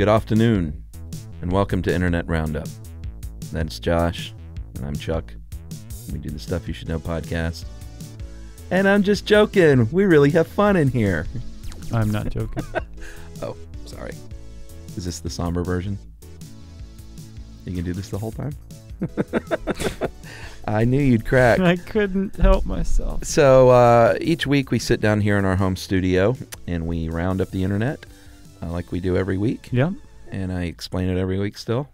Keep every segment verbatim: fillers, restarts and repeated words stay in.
Good afternoon, and welcome to Internet Roundup. That's Josh, and I'm Chuck. We do the Stuff You Should Know podcast. And I'm just joking. We really have fun in here. I'm not joking. Oh, sorry. Is this the somber version? You can do this the whole time? I knew you'd crack. I couldn't help myself. So uh, each week we sit down here in our home studio and we round up the internet uh, like we do every week. Yeah. And I explain it every week still.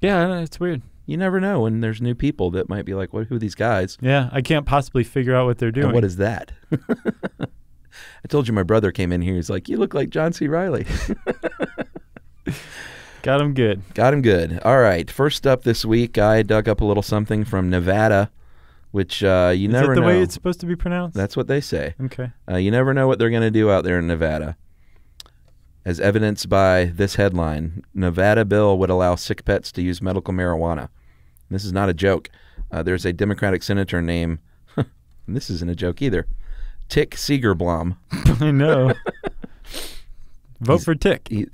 Yeah, it's weird. You never know when there's new people that might be like, "What? Who are these guys?" Yeah, I can't possibly figure out what they're doing. And what is that? I told you my brother came in here. He's like, "You look like John C. Reilly." Got him good. Got him good. All right. First up this week, I dug up a little something from Nevada, which uh, you never know. Is it the way it's supposed to be pronounced? That's what they say. Okay. Uh, you never know what they're going to do out there in Nevada. As evidenced by this headline, Nevada bill would allow sick pets to use medical marijuana. And this is not a joke. Uh, there's a Democratic senator named, and this isn't a joke either, Tick Segerblom. I know. Vote He's, for Tick. He,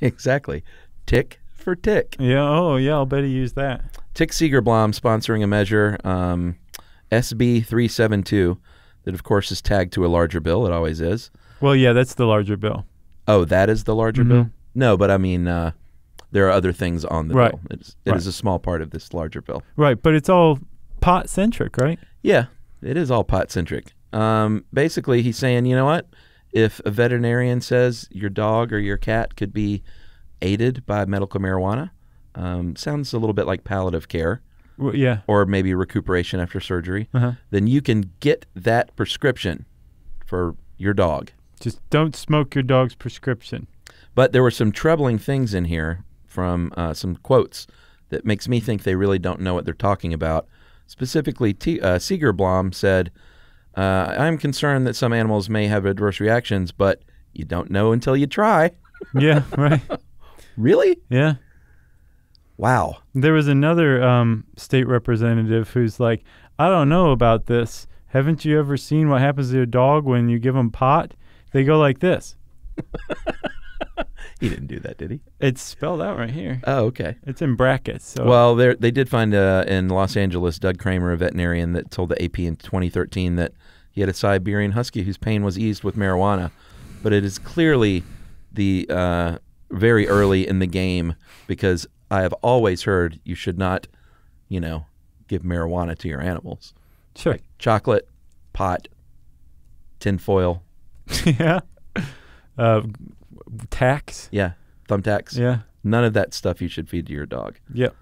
exactly. Tick for tick. Yeah, oh yeah, I'll bet he used that. Tick Segerblom sponsoring a measure, um, S B three seventy-two, that of course is tagged to a larger bill. It always is. Well, yeah, that's the larger bill. Oh, that is the larger mm-hmm. bill? No, but I mean, uh, there are other things on the right. bill. It, is, it right. is a small part of this larger bill. Right, but it's all pot-centric, right? Yeah, it is all pot-centric. Um, basically, he's saying, you know what? If a veterinarian says your dog or your cat could be aided by medical marijuana. Um, sounds a little bit like palliative care. Well, yeah. Or maybe recuperation after surgery. Uh-huh. Then you can get that prescription for your dog. Just don't smoke your dog's prescription. But there were some troubling things in here from uh, some quotes that makes me think they really don't know what they're talking about. Specifically, T uh, Segerblom said, uh, I'm concerned that some animals may have adverse reactions, but you don't know until you try. Yeah, right. Really? Yeah. Wow. There was another um, state representative who's like, I don't know about this. Haven't you ever seen what happens to your dog when you give them pot? They go like this. He didn't do that, did he? It's spelled out right here. Oh, okay. It's in brackets. So. Well, they did find uh, in Los Angeles, Doug Kramer, a veterinarian, that told the A P in twenty thirteen that he had a Siberian husky whose pain was eased with marijuana. But it is clearly the... Uh, very early in the game, because I have always heard you should not, you know, give marijuana to your animals. Sure. Like chocolate, pot, tinfoil. Yeah. Uh, tacks. Yeah. Thumbtacks. Yeah. None of that stuff you should feed to your dog. Yep.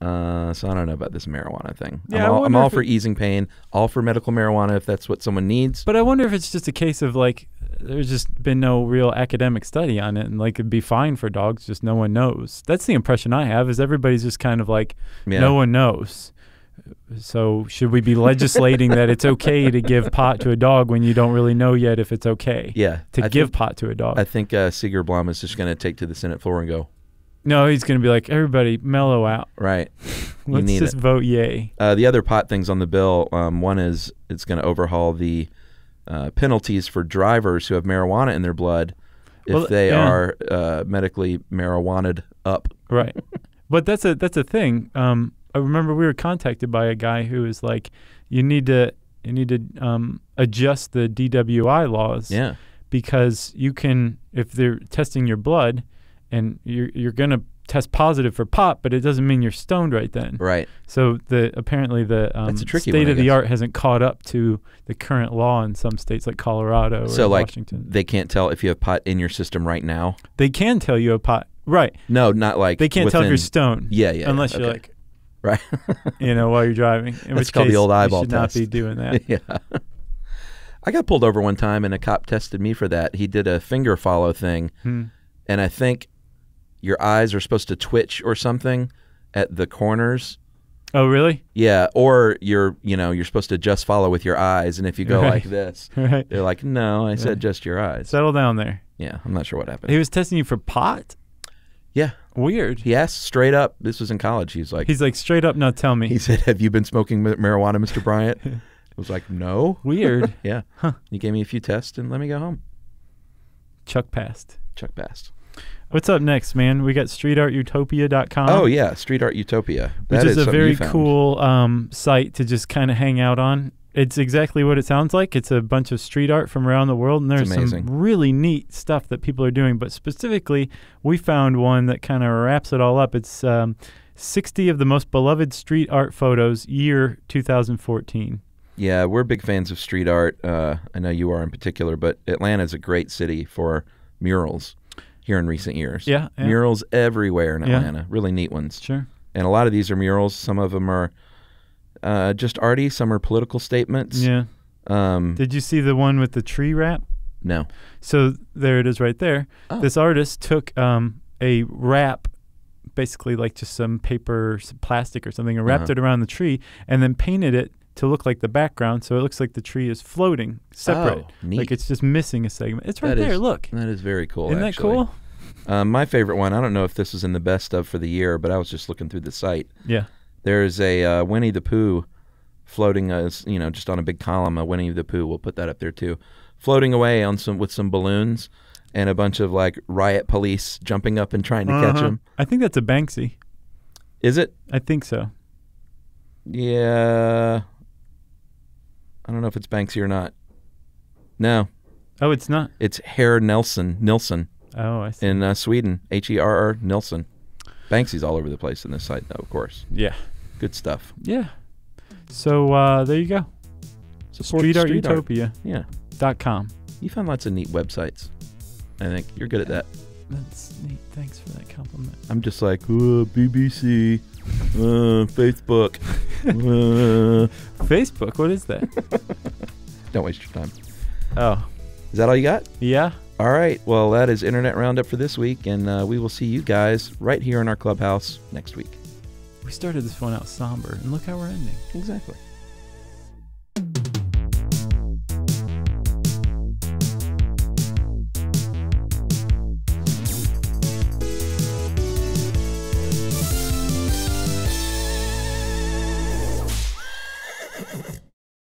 Uh, so I don't know about this marijuana thing. Yeah, I'm all, I'm all for it... easing pain, all for medical marijuana if that's what someone needs. But I wonder if it's just a case of like, there's just been no real academic study on it, and like it'd be fine for dogs, just no one knows. That's the impression I have, is everybody's just kind of like, yeah. No one knows. So should we be legislating that it's okay to give pot to a dog when you don't really know yet if it's okay yeah, to I give think, pot to a dog? I think uh, Segerblom is just going to take to the Senate floor and go, no, he's going to be like, everybody mellow out. Right. Let's just it. vote yay. Uh, the other pot things on the bill, um, one is it's going to overhaul the Uh, penalties for drivers who have marijuana in their blood if well, they yeah. are uh, medically marijuana'd up. Right. But that's a that's a thing. Um, I remember we were contacted by a guy who was like, you need to you need to um, adjust the D W I laws. Yeah. Because you can, if they're testing your blood and you're you're gonna test positive for pot, but it doesn't mean you're stoned right then. Right. So the apparently the um, state of the art hasn't caught up to the current law in some states like Colorado or so like Washington. They can't tell if you have pot in your system right now. They can tell you a pot. Right. No, not like they can't within, tell if you're stoned. Yeah, yeah. Unless okay. you're like, right. you know, while you're driving. In That's which called case, the old eyeball you should test. Not be doing that. Yeah. I got pulled over one time and a cop tested me for that. He did a finger follow thing, hmm. and I think. Your eyes are supposed to twitch or something at the corners. Oh, really? Yeah. Or you're, you know, you're supposed to just follow with your eyes. And if you go right. like this, right. they're like, no, I right. said just your eyes. Settle down there. Yeah. I'm not sure what happened. He was testing you for pot? Yeah. Weird. He asked straight up. This was in college. He's like, he's like, straight up, now tell me. He said, have you been smoking marijuana, Mister Bryant? I was like, no. Weird. yeah. Huh. He gave me a few tests and let me go home. Chuck passed. Chuck passed. What's up next, man? We got street art utopia dot com. Oh, yeah, Street Art Utopia. That which is, is a very cool um, site to just kind of hang out on. It's exactly what it sounds like. It's a bunch of street art from around the world, and there's some really neat stuff that people are doing. But specifically, we found one that kind of wraps it all up. It's um, sixty of the most beloved street art photos, year two thousand fourteen. Yeah, we're big fans of street art. Uh, I know you are in particular, but Atlanta is a great city for murals here in recent years. Yeah, yeah. Murals everywhere in Atlanta. Yeah. Really neat ones. Sure. And a lot of these are murals. Some of them are uh, just arty. Some are political statements. Yeah. Um, Did you see the one with the tree wrap? No. So there it is right there. Oh. This artist took um, a wrap, basically like just some paper, some plastic or something, and wrapped uh-huh. it around the tree and then painted it to look like the background, so it looks like the tree is floating, separate. Oh, neat. Like it's just missing a segment. It's right that there, is, look. That is very cool, Isn't actually. that cool? Um, my favorite one, I don't know if this is in the best of for the year, but I was just looking through the site. Yeah. There's a uh, Winnie the Pooh floating, as, you know, just on a big column, a Winnie the Pooh, we'll put that up there too, floating away on some with some balloons and a bunch of like riot police jumping up and trying to uh-huh. catch him. I think that's a Banksy. Is it? I think so. Yeah. I don't know if it's Banksy or not. No. Oh, it's not? It's Herr Nilsson. Nilsson. Oh, I see. In uh, Sweden. H E R R Nilsson. Banksy's all over the place in this site, though, of course. Yeah. Good stuff. Yeah. So uh, there you go. Support Street Art Utopia. Yeah. Dot com. You found lots of neat websites. I think you're good at that. That's neat. Thanks for that compliment. I'm just like, oh, B B C, uh, Facebook. uh. Facebook? What is that? Don't waste your time. Oh. Is that all you got? Yeah. All right. Well, that is Internet Roundup for this week, and uh, we will see you guys right here in our clubhouse next week. We started this one out somber, and look how we're ending. Exactly.